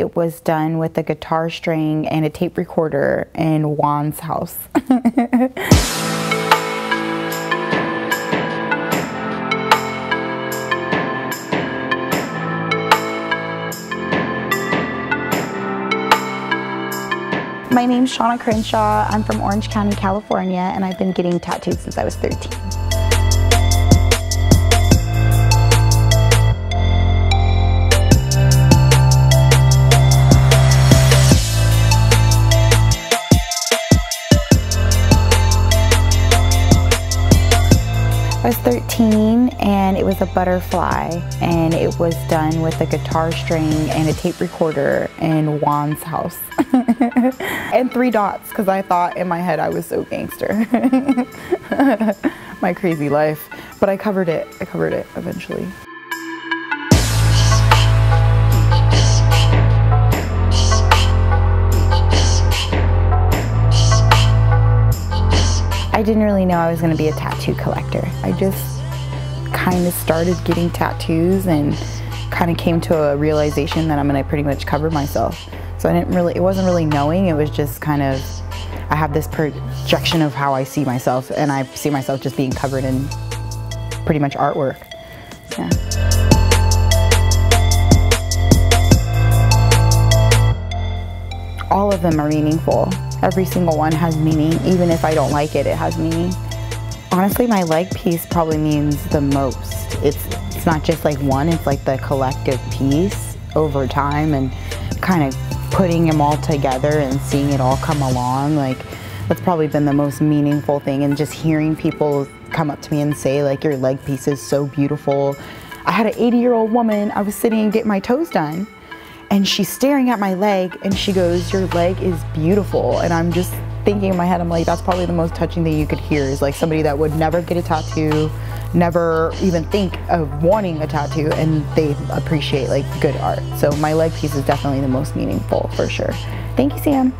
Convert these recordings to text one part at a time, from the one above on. It was done with a guitar string and a tape recorder in Juan's house. My name's Shawna Crenshaw. I'm from Orange County, California, and I've been getting tattooed since I was 13. I was 13 and it was a butterfly, and it was done with a guitar string and a tape recorder in Juan's house. And 3 dots, because I thought in my head I was so gangster. My crazy life. But I covered it eventually. I didn't really know I was going to be a tattoo collector. I just kind of started getting tattoos and kind of came to a realization that I'm going to pretty much cover myself. So it wasn't really knowing, it was just kind of, I have this projection of how I see myself, and I see myself just being covered in pretty much artwork. Yeah. All of them are meaningful. Every single one has meaning. Even if I don't like it, it has meaning. Honestly, my leg piece probably means the most. It's not just like one, it's like the collective piece over time and kind of putting them all together and seeing it all come along. Like, that's probably been the most meaningful thing, and just hearing people come up to me and say like, your leg piece is so beautiful. I had an 80-year-old woman, I was sitting and getting my toes done, and she's staring at my leg and she goes, your leg is beautiful. And I'm just thinking in my head, I'm like, that's probably the most touching thing you could hear, is like somebody that would never get a tattoo, never even think of wanting a tattoo, and they appreciate like good art. So my leg piece is definitely the most meaningful, for sure. Thank you, Sam.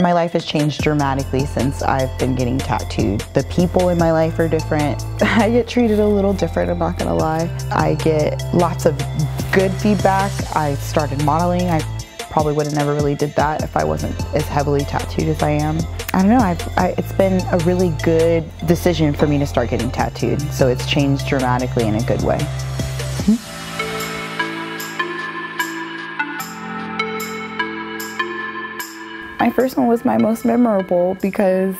My life has changed dramatically since I've been getting tattooed. The people in my life are different. I get treated a little different, I'm not gonna lie. I get lots of good feedback. I started modeling. I probably would have never really did that if I wasn't as heavily tattooed as I am. I don't know, it's been a really good decision for me to start getting tattooed. So it's changed dramatically in a good way. My first one was my most memorable because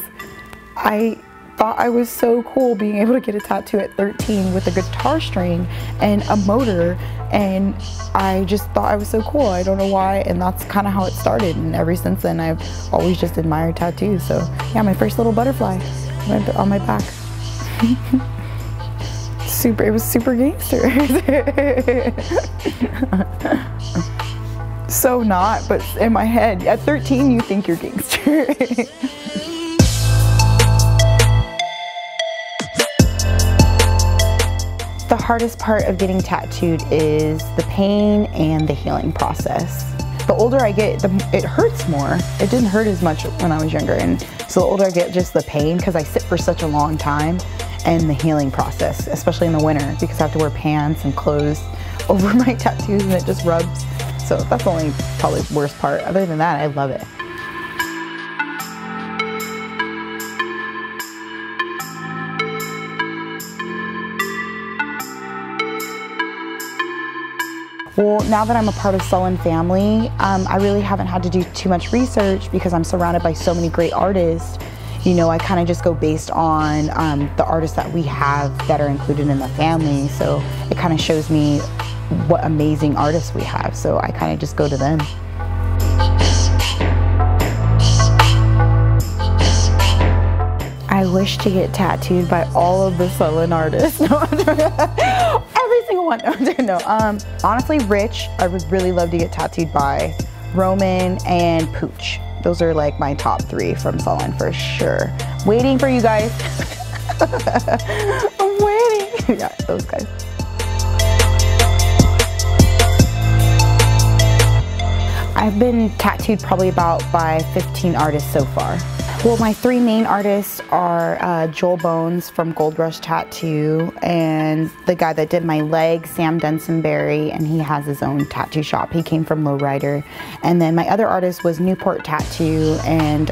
I thought I was so cool being able to get a tattoo at 13 with a guitar string and a motor, and I just thought I was so cool. I don't know why, and that's kind of how it started, and ever since then I've always just admired tattoos. So yeah, my first little butterfly on my back. Super, it was super gangster. So not, but in my head, at 13 you think you're gangster. The hardest part of getting tattooed is the pain and the healing process. The older I get, it hurts more. It didn't hurt as much when I was younger, and so the older I get, just the pain, because I sit for such a long time, and the healing process, especially in the winter, because I have to wear pants and clothes over my tattoos and it just rubs. So that's the only probably worst part. Other than that, I love it. Well, now that I'm a part of Sullen Family, I really haven't had to do too much research because I'm surrounded by so many great artists. You know, I kind of just go based on the artists that we have that are included in the family. So it kind of shows me what amazing artists we have, so I kind of just go to them. I wish to get tattooed by all of the Sullen artists. No, every single one. No, honestly, Rich, I would really love to get tattooed by. Roman and Pooch. Those are like my top 3 from Sullen for sure. Waiting for you guys. I'm waiting. Yeah, those guys. I've been tattooed probably about by 15 artists so far. Well, my three main artists are Joel Bones from Gold Rush Tattoo, and the guy that did my leg, Sam Densonberry, and he has his own tattoo shop. He came from Lowrider. And then my other artist was Newport Tattoo, and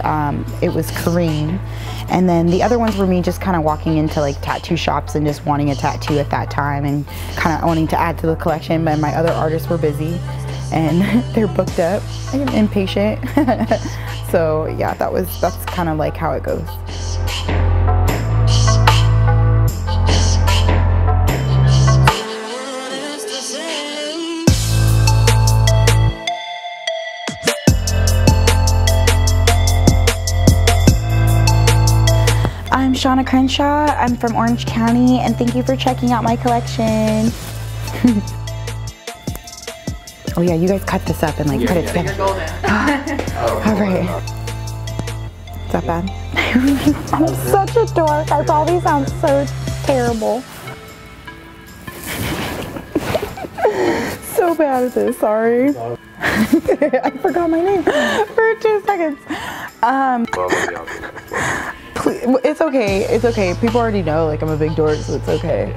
it was Kareem. And then the other ones were me just kind of walking into like tattoo shops and just wanting a tattoo at that time and kind of wanting to add to the collection, but my other artists were busy and they're booked up. I am impatient. So yeah, that's kind of like how it goes. I'm Shawna Crenshaw, I'm from Orange County, and thank you for checking out my collection. Oh yeah, you guys cut this up and like put it together. All right. Is that bad? I'm such a dork. I probably sound so terrible. So bad at this. Sorry. I forgot my name for 2 seconds. Please, it's okay. It's okay. People already know like I'm a big dork, so it's okay.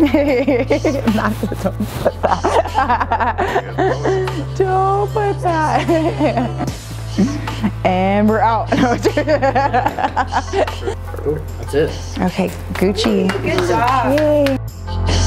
Not the, don't put that. Don't put that. And we're out. That's it. Okay, Gucci. Good job. Yay.